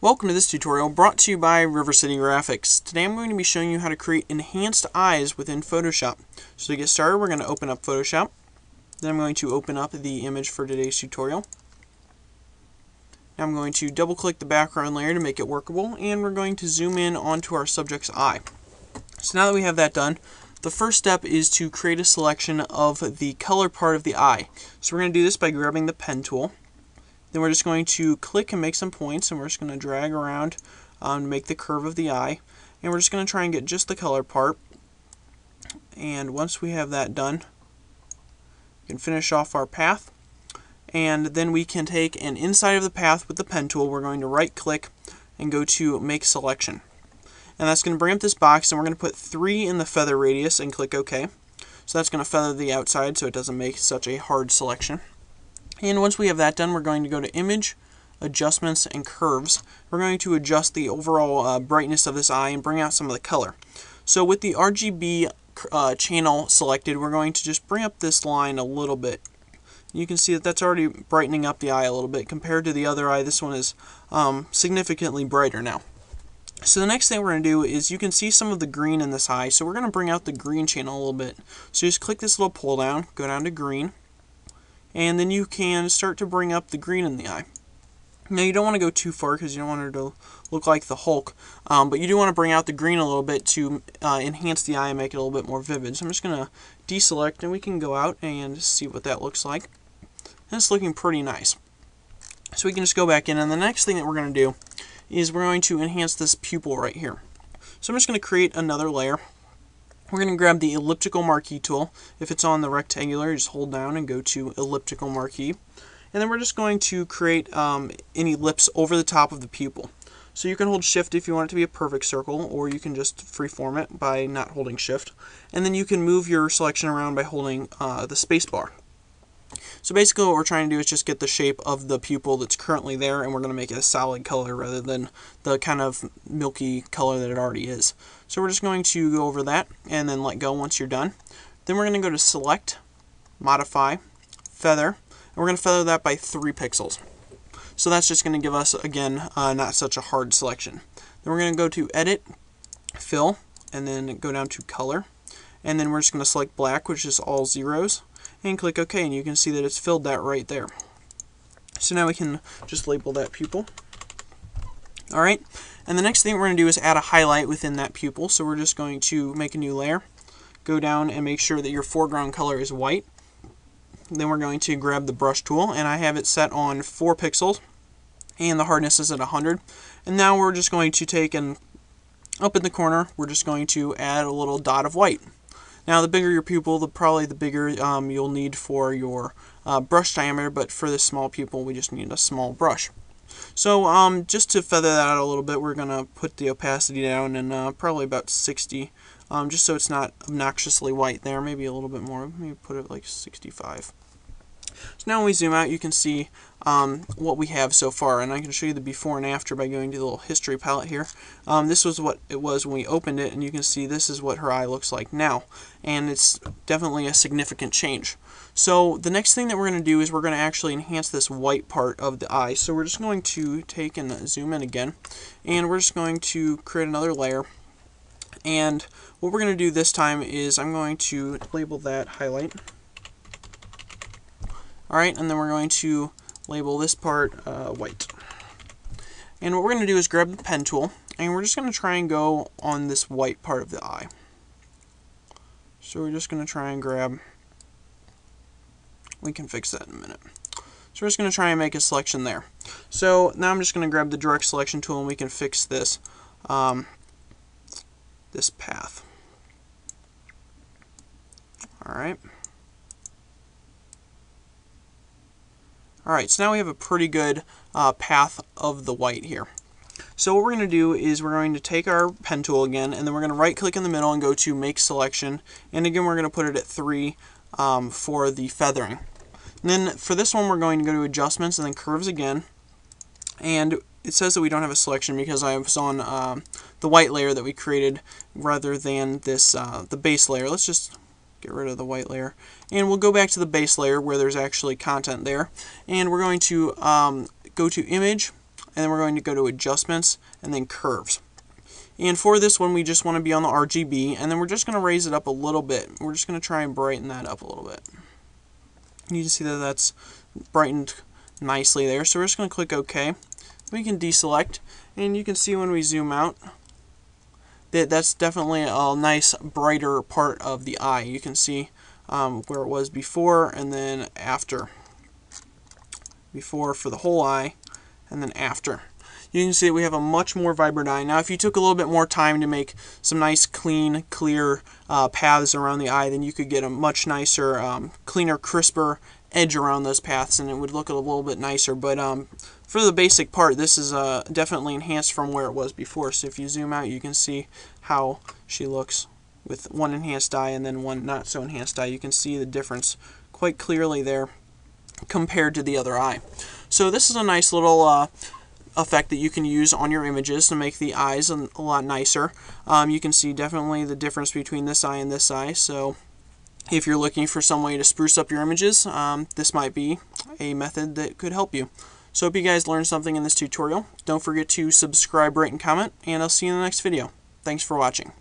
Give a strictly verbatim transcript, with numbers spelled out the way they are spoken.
Welcome to this tutorial brought to you by River City Graphics. Today I'm going to be showing you how to create enhanced eyes within Photoshop. So to get started, we're going to open up Photoshop. Then I'm going to open up the image for today's tutorial. Now I'm going to double click the background layer to make it workable, and we're going to zoom in onto our subject's eye. So now that we have that done, the first step is to create a selection of the color part of the eye. So we're going to do this by grabbing the pen tool. Then we're just going to click and make some points, and we're just going to drag around um, to make the curve of the eye. And we're just going to try and get just the color part. And once we have that done, we can finish off our path. And then we can take an inside of the path with the pen tool. We're going to right click and go to make selection. And that's going to bring up this box, and we're going to put three in the feather radius and click OK. So that's going to feather the outside so it doesn't make such a hard selection. And once we have that done, we're going to go to Image, Adjustments, and Curves. We're going to adjust the overall uh, brightness of this eye and bring out some of the color. So with the R G B uh, channel selected, we're going to just bring up this line a little bit. You can see that that's already brightening up the eye a little bit. Compared to the other eye, this one is um, significantly brighter now. So the next thing we're going to do is, you can see some of the green in this eye, so we're going to bring out the green channel a little bit. So just click this little pull down, go down to green, and then you can start to bring up the green in the eye. Now you don't want to go too far because you don't want her to look like the Hulk, um, but you do want to bring out the green a little bit to uh, enhance the eye and make it a little bit more vivid. So I'm just going to deselect, and we can go out and see what that looks like. And it's looking pretty nice. So we can just go back in, and the next thing that we're going to do is we're going to enhance this pupil right here. So I'm just going to create another layer. We're going to grab the elliptical marquee tool. If it's on the rectangular, you just hold down and go to elliptical marquee. And then we're just going to create um, an ellipse over the top of the pupil. So you can hold shift if you want it to be a perfect circle, or you can just freeform it by not holding shift. And then you can move your selection around by holding uh, the space bar. So basically what we're trying to do is just get the shape of the pupil that's currently there, and we're going to make it a solid color rather than the kind of milky color that it already is. So we're just going to go over that and then let go once you're done. Then we're going to go to Select, Modify, Feather, and we're going to feather that by three pixels. So that's just going to give us, again, uh, not such a hard selection. Then we're going to go to Edit, Fill, and then go down to Color. And then we're just going to select black, which is all zeros, and click OK, and you can see that it's filled that right there. So now we can just label that pupil. Alright, and the next thing we're going to do is add a highlight within that pupil. So we're just going to make a new layer, go down and make sure that your foreground color is white. Then we're going to grab the brush tool, and I have it set on four pixels, and the hardness is at one hundred. And now we're just going to take, and up in the corner, we're just going to add a little dot of white. Now, the bigger your pupil, the probably the bigger um, you'll need for your uh, brush diameter, but for this small pupil, we just need a small brush. So um, just to feather that out a little bit, we're going to put the opacity down and uh, probably about sixty, um, just so it's not obnoxiously white there, maybe a little bit more, maybe put it like sixty-five. So now when we zoom out, you can see um, what we have so far, and I can show you the before and after by going to the little history palette here. Um, this was what it was when we opened it, and you can see this is what her eye looks like now, and it's definitely a significant change. So the next thing that we're going to do is we're going to actually enhance this white part of the eye. So we're just going to take and zoom in again, and we're just going to create another layer. And what we're going to do this time is I'm going to label that highlight. Alright, and then we're going to label this part uh, white. And what we're going to do is grab the pen tool, and we're just going to try and go on this white part of the eye. So we're just going to try and grab, we can fix that in a minute. So we're just going to try and make a selection there. So now I'm just going to grab the direct selection tool, and we can fix this, um, this path. Alright. Alright, so now we have a pretty good uh, path of the white here. So what we're going to do is we're going to take our pen tool again, and then we're going to right click in the middle and go to Make Selection. And again, we're going to put it at three um, for the feathering. And then for this one, we're going to go to Adjustments and then Curves again. And it says that we don't have a selection because I was on uh, the white layer that we created rather than this uh, the base layer. Let's just get rid of the white layer, and we'll go back to the base layer where there's actually content there, and we're going to um, go to Image, and then we're going to go to adjustments and then curves. And for this one, we just want to be on the R G B, and then we're just going to raise it up a little bit. We're just going to try and brighten that up a little bit. You can see that that's brightened nicely there. So we're just going to click OK. We can deselect, and you can see when we zoom out that that's definitely a nice brighter part of the eye. You can see um, where it was before and then after. Before for the whole eye and then after. You can see that we have a much more vibrant eye. Now if you took a little bit more time to make some nice clean, clear uh, paths around the eye, then you could get a much nicer, um, cleaner, crisper edge around those paths, and it would look a little bit nicer. But um, for the basic part, this is uh, definitely enhanced from where it was before. So if you zoom out, you can see how she looks with one enhanced eye and then one not so enhanced eye. You can see the difference quite clearly there compared to the other eye. So this is a nice little uh, effect that you can use on your images to make the eyes a lot nicer. Um, you can see definitely the difference between this eye and this eye. So if you're looking for some way to spruce up your images, um, this might be a method that could help you. So I hope you guys learned something in this tutorial. Don't forget to subscribe, rate, and comment, and I'll see you in the next video. Thanks for watching.